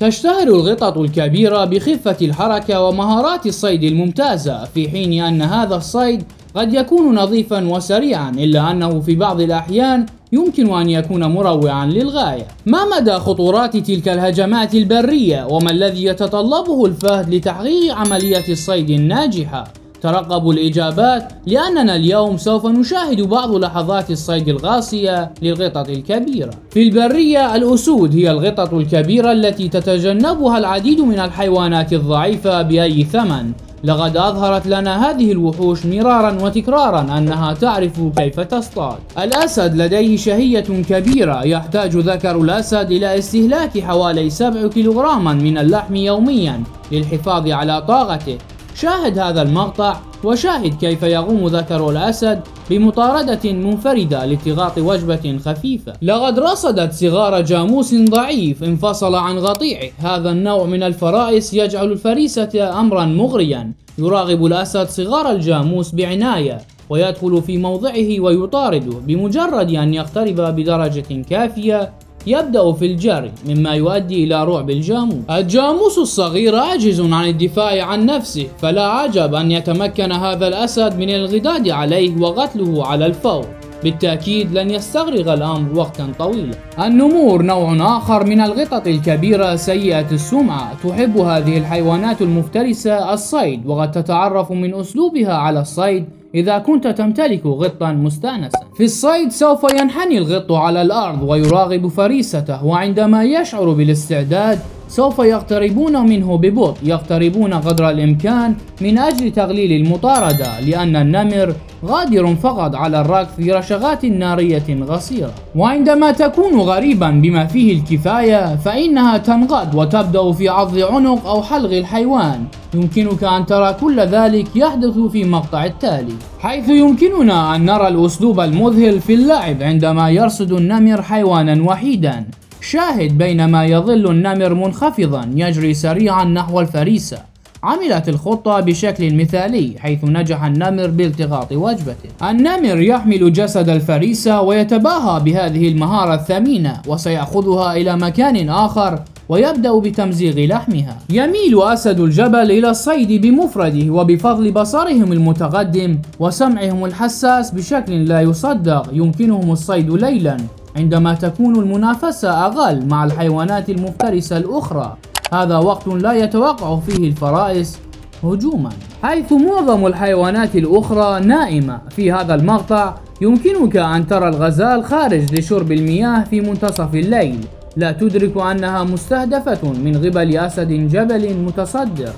تشتهر القطط الكبيرة بخفة الحركة ومهارات الصيد الممتازة، في حين أن هذا الصيد قد يكون نظيفا وسريعا، إلا أنه في بعض الأحيان يمكن أن يكون مروعا للغاية. ما مدى خطورات تلك الهجمات البرية، وما الذي يتطلبه الفهد لتحقيق عملية الصيد الناجحة؟ ترقبوا الإجابات، لأننا اليوم سوف نشاهد بعض لحظات الصيد القاسية للقطط الكبيرة. في البرية، الأسود هي القطط الكبيرة التي تتجنبها العديد من الحيوانات الضعيفة بأي ثمن. لقد أظهرت لنا هذه الوحوش مرارا وتكرارا أنها تعرف كيف تصطاد. الأسد لديه شهية كبيرة، يحتاج ذكر الأسد إلى استهلاك حوالي 7 كيلوغراما من اللحم يوميا للحفاظ على طاقته. شاهد هذا المقطع وشاهد كيف يقوم ذكر الأسد بمطاردة منفردة لالتقاط وجبة خفيفة. لقد رصدت صغار جاموس ضعيف انفصل عن قطيعه. هذا النوع من الفرائس يجعل الفريسة أمرا مغريا. يراقب الأسد صغار الجاموس بعناية ويدخل في موضعه ويطارده. بمجرد أن يقترب بدرجة كافية يبدأ في الجري، مما يؤدي إلى رعب الجاموس. الجاموس الصغير عاجز عن الدفاع عن نفسه، فلا عجب أن يتمكن هذا الأسد من الغداد عليه وقتله على الفور. بالتأكيد لن يستغرق الأمر وقتا طويلا. النمور نوع آخر من القطط الكبيرة سيئة السمعة. تحب هذه الحيوانات المفترسة الصيد، وقد تتعرف من أسلوبها على الصيد إذا كنت تمتلك قطا مستأنسا. في الصيد سوف ينحني القط على الأرض ويراقب فريسته، وعندما يشعر بالاستعداد سوف يقتربون منه ببطء، يقتربون قدر الإمكان من أجل تقليل المطاردة، لأن النمر غادر فقط على الركض في رشقات نارية قصيرة. وعندما تكون غريبا بما فيه الكفاية فإنها تنقض وتبدأ في عض عنق أو حلق الحيوان. يمكنك أن ترى كل ذلك يحدث في المقطع التالي، حيث يمكننا أن نرى الأسلوب المذهل في اللعب عندما يرصد النمر حيوانا وحيدا. شاهد بينما يظل النمر منخفضا يجري سريعا نحو الفريسة. عملت الخطة بشكل مثالي، حيث نجح النمر بالتقاط وجبته. النمر يحمل جسد الفريسة ويتباهى بهذه المهارة الثمينة، وسيأخذها إلى مكان آخر ويبدأ بتمزيغ لحمها. يميل أسد الجبل إلى الصيد بمفرده، وبفضل بصرهم المتقدم وسمعهم الحساس بشكل لا يصدق يمكنهم الصيد ليلا عندما تكون المنافسة أقل مع الحيوانات المفترسة الأخرى. هذا وقت لا يتوقع فيه الفرائس هجوما، حيث معظم الحيوانات الأخرى نائمة. في هذا المقطع يمكنك أن ترى الغزال خارج لشرب المياه في منتصف الليل، لا تدرك أنها مستهدفة من قبل أسد جبل متصدر.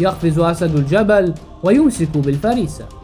يقفز أسد الجبل ويمسك بالفريسة.